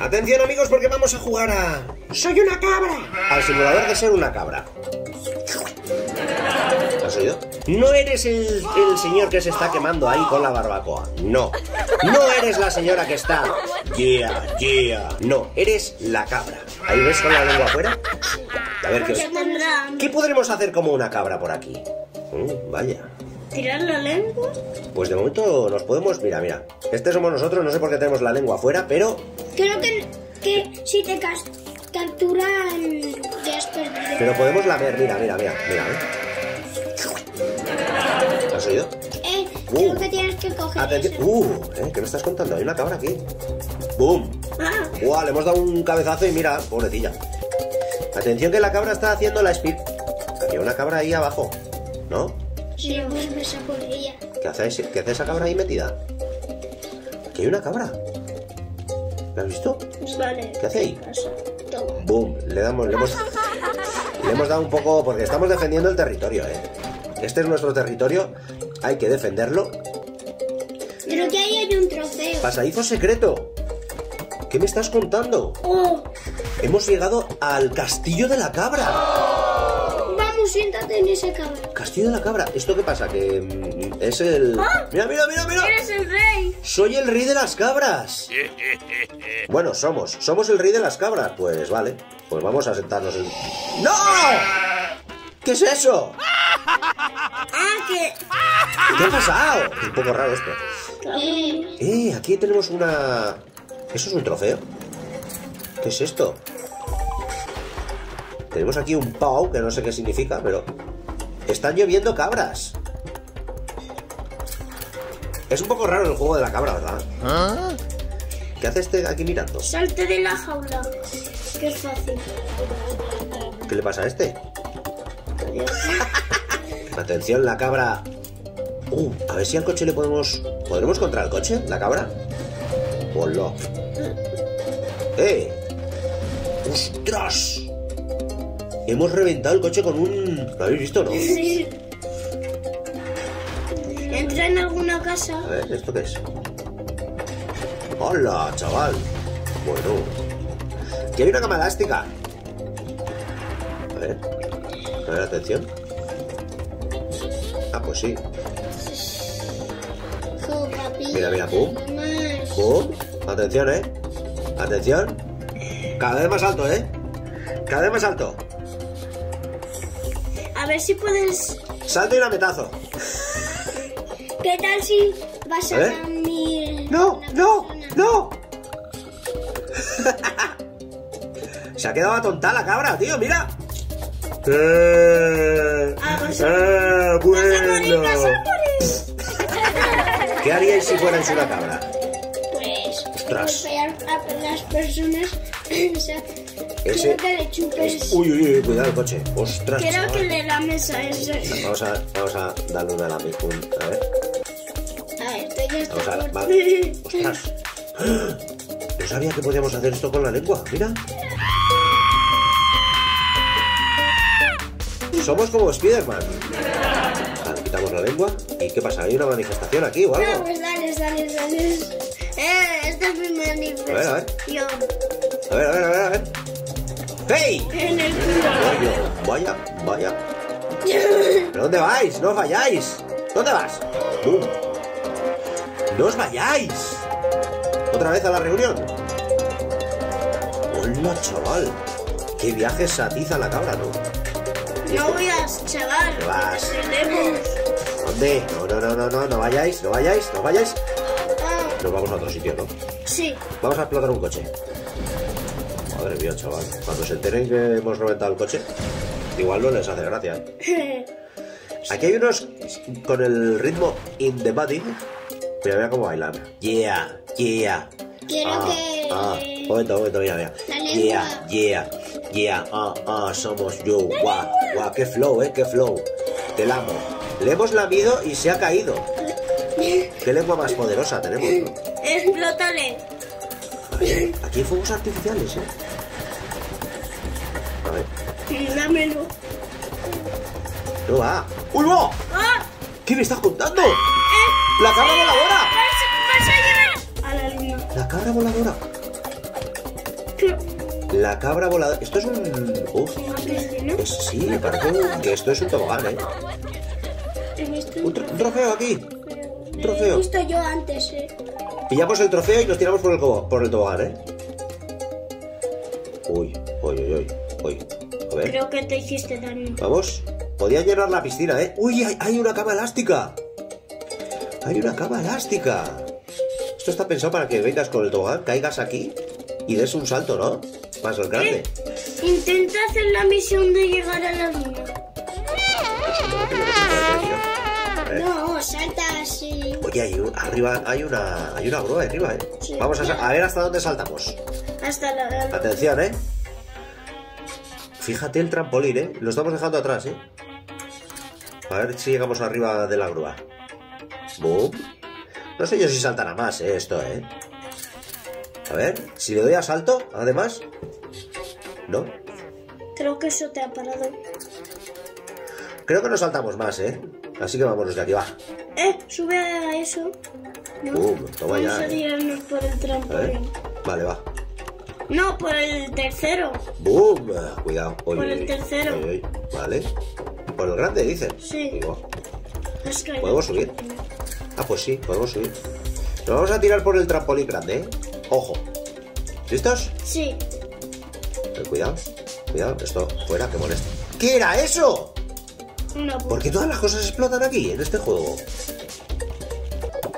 Atención amigos, porque vamos a jugar a... ¡Soy una cabra! Al simulador de ser una cabra. ¿Lo has oído? No eres el señor que se está quemando ahí con la barbacoa. No. No eres la señora que está... Yeah, yeah. No, eres la cabra. ¿Ahí ves con la lengua afuera? A ver qué os... ¿Qué podremos hacer como una cabra por aquí? Vaya. ¿Tirar la lengua? Pues de momento nos podemos... Mira, mira. Este somos nosotros, no sé por qué tenemos la lengua afuera, pero... Creo que si te capturan ya has perdido. Pero podemos lamer, mira. ¿Lo has oído? Creo que tienes que coger eso. ¿Qué me estás contando? Hay una cabra aquí. ¡Bum! ¡Guau! Le hemos dado un cabezazo y mira, pobrecilla. Atención que la cabra está haciendo la speed. Había una cabra ahí abajo, ¿no? Sí, esa podría. ¿Qué hace esa cabra ahí metida? Aquí hay una cabra. ¿La has visto? Vale. ¿Qué hace ahí? ¡Bum! Le hemos dado un poco... Porque estamos defendiendo el territorio, ¿eh? Este es nuestro territorio. Hay que defenderlo. Pero que ahí hay un trofeo. Pasadizo secreto. ¿Qué me estás contando? Hemos llegado al castillo de la cabra. Vamos, siéntate en ese cabra. Castillo de la cabra. ¿Esto qué pasa? Que es el... ¡Mira! ¡Eres el rey! ¡Soy el rey de las cabras! Bueno, somos el rey de las cabras. Pues vale, pues vamos a sentarnos en... ¡No! ¿Qué es eso? ¿Qué ha pasado? Es un poco raro esto. Aquí tenemos una... ¿Eso es un trofeo? ¿Qué es esto? Tenemos aquí un pau, que no sé qué significa, pero... Están lloviendo cabras. Es un poco raro el juego de la cabra, ¿verdad? ¿Qué hace este aquí mirando? Salte de la jaula. Qué fácil. ¿Qué le pasa a este? Atención, la cabra. A ver si al coche le podemos... ¿Podremos contra el coche, la cabra? ¡Hola! ¡Eh! ¡Ostras! Hemos reventado el coche con un... ¿Lo habéis visto, no? Sí. Entra en alguna casa. A ver, ¿esto qué es? ¡Hola, chaval! Bueno. Aquí hay una cama elástica. A ver, atención. Ah, pues sí. Mira, pum. Pum. Atención, ¿eh? Atención. Cada vez más alto, ¿eh? Cada vez más alto. A ver si puedes... Salto y lametazo. ¿Qué tal si vas a dormir? ¡No! Se ha quedado atontada la cabra, tío, mira. Bueno. ¿Qué haríais si fuerais una cabra? Pues... Ostras. Golpear a las personas. O sea, ese... que le chupes... Uy, cuidado el coche. Ostras. Creo que le lames a ese. Vamos a darle una lame. A ver. Vale. Ostras. No sabía que podíamos hacer esto con la lengua. Mira. Somos como Spiderman. Vale, quitamos la lengua. ¿Y qué pasa? ¿Hay una manifestación aquí o algo? No, pues dale. Esta es mi manifestación. A ver. ¡Hey! En el culo. Vaya. ¿Pero dónde vais? ¡No os vayáis! ¿Dónde vas? ¡Bum! ¡No os vayáis! ¿Otra vez a la reunión? ¡Hola, chaval! ¡Qué viaje satiza la cabra, ¿no? No voy a chaval. ¿Qué vas? ¿Dónde? No vayáis. Nos vamos a otro sitio, ¿no? Sí. Vamos a explotar un coche. Madre mía, chaval. Cuando se enteren que hemos reventado el coche, igual no les hace gracia. Aquí hay unos con el ritmo in the body. Mira cómo bailan. Yeah. Quiero que... Momento, mira. Yeah. Somos yo. Guau, qué flow. Te lamo. Le hemos lamido y se ha caído. Qué lengua más poderosa tenemos, ¿no? Explótale. A ver, aquí hay fuegos artificiales, ¿eh? A ver. Dámelo. No va. ¡Uy, no! ¿Qué me estás contando? ¡La cabra voladora! ¡Vas a llegar a la luna! ¡La cabra voladora! La cabra voladora. Esto es un... Uf. Pues sí, me parece que esto es un tobogán, ¿eh? Un trofeo aquí. Un trofeo. Lo he visto yo antes, ¿eh? Pillamos el trofeo y nos tiramos por el tobogán, ¿eh? Uy, uy, uy, uy, uy. A ver. Creo que te hiciste daño. Vamos. Podía llenar la piscina, ¿eh? Uy, hay una cama elástica. Hay una cama elástica. Esto está pensado para que vengas con el tobogán, caigas aquí y des un salto, ¿no? Más grande. Intenta hacer la misión de llegar a la luna. No, salta así. Oye, arriba hay una grúa arriba, ¿eh? Sí. Vamos a ver hasta dónde saltamos. Hasta la grúa. Atención, ¿eh? Fíjate el trampolín, ¿eh? Lo estamos dejando atrás, ¿eh? A ver si llegamos arriba de la grúa. Boom. No sé yo si saltará más, ¿eh? Esto, ¿eh? A ver, si le doy a salto, además. ¿No? Creo que eso te ha parado. Creo que no saltamos más, ¿eh? Así que vámonos de aquí, va. Sube a eso. No. Toma ya. Vamos a tirarnos por el trampolín. Vale, va. No, por el tercero. ¡Bum! Cuidado. Oy, por el tercero. Oy, oy. Vale. Por el grande, dicen. Sí. Oh. ¿Podemos subir? Ah, pues sí, podemos subir. Nos vamos a tirar por el trampolín grande, ¿eh? Ojo. ¿Listos? Sí. Cuidado. Cuidado. Esto fuera, que molesta. ¿Qué era eso? Una bomba. ¿Por qué todas las cosas explotan aquí, en este juego?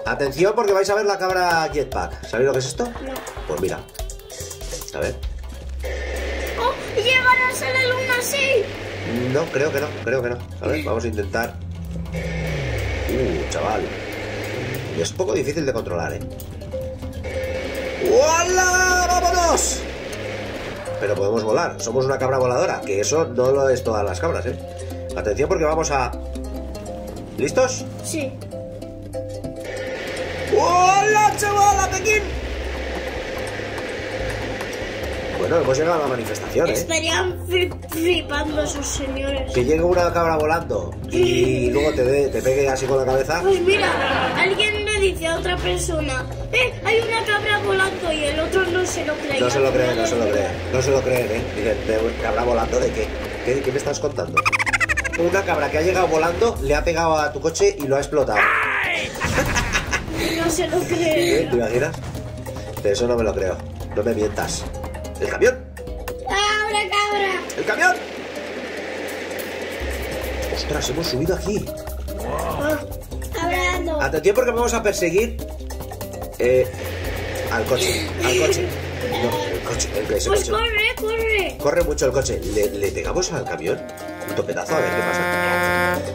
Atención, porque vais a ver la cabra jetpack. ¿Sabéis lo que es esto? No. Pues mira. A ver. ¡Oh! ¿Llegarás a la luna así? No, creo que no. Creo que no. A ver, vamos a intentar. Chaval. Y es un poco difícil de controlar, ¿eh? ¡Hola! ¡Vámonos! Pero podemos volar. Somos una cabra voladora. Que eso no lo es todas las cabras, ¿eh? Atención porque vamos a... ¿Listos? Sí. ¡Hola, chaval! Pekín. Bueno, hemos llegado a la manifestación, ¿eh? Estarían flipando esos señores. Que llegue una cabra volando y luego te pegue así con la cabeza. Pues mira, alguien le dice a otra persona... Hay una cabra volando y el otro no se lo cree. No se lo creen, ¿eh? Dicen, ¿cabra volando de qué? ¿Qué me estás contando? Una cabra que ha llegado volando le ha pegado a tu coche y lo ha explotado. No se lo cree. ¿Te imaginas? De eso no me lo creo. No me mientas. ¿El camión? ¡Cabra, cabra! ¡El camión! ¡Ostras, hemos subido aquí! ¡Hablando! Atención porque vamos a perseguir... Al coche. No, el coche. Pues corre. Corre mucho el coche. ¿Le pegamos al camión? Un topetazo, a ver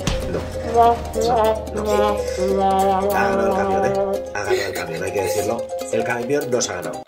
qué pasa. No. Ha ganado el camión, ¿eh? Ha ganado el camión, hay que decirlo. El camión nos ha ganado.